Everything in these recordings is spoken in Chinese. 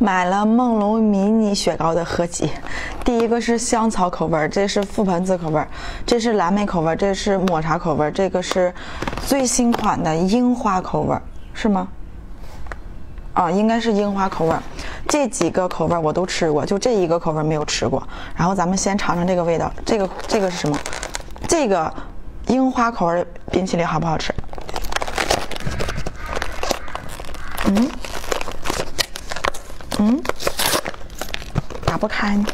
买了梦龙迷你雪糕的合集，第一个是香草口味，这是覆盆子口味，这是蓝莓口味，这是抹茶口味，这个是最新款的樱花口味，是吗？啊，应该是樱花口味。这几个口味我都吃过，就这一个口味没有吃过。然后咱们先尝尝这个味道，这个是什么？这个樱花口味冰淇淋好不好吃？嗯。 嗯，打不开呢。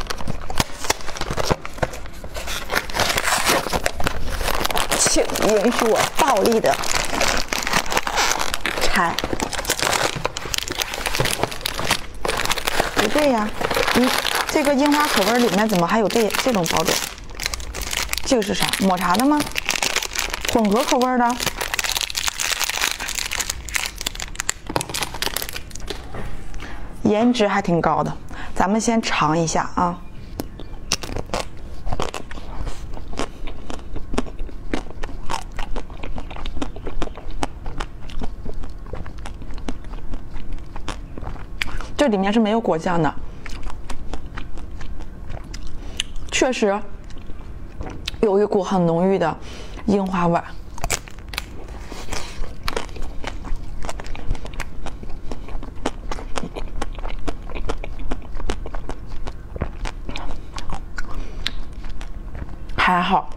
请允许我暴力的拆。不对呀，你这个樱花口味里面怎么还有这种包装？这个是啥？抹茶的吗？混合口味的？ 颜值还挺高的，咱们先尝一下啊。这里面是没有果酱的，确实有一股很浓郁的樱花味儿。 还好，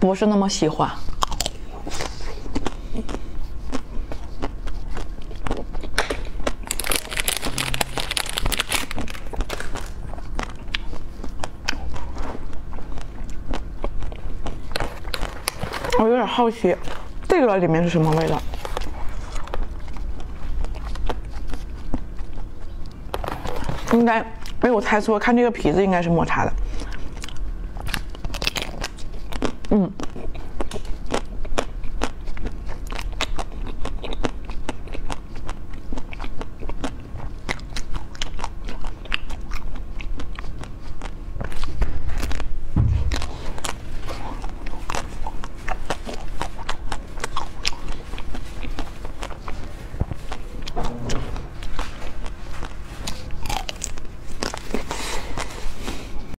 不是那么喜欢。我有点好奇，这个里面是什么味道？ 应该没有猜错，看这个皮子应该是抹茶的。嗯。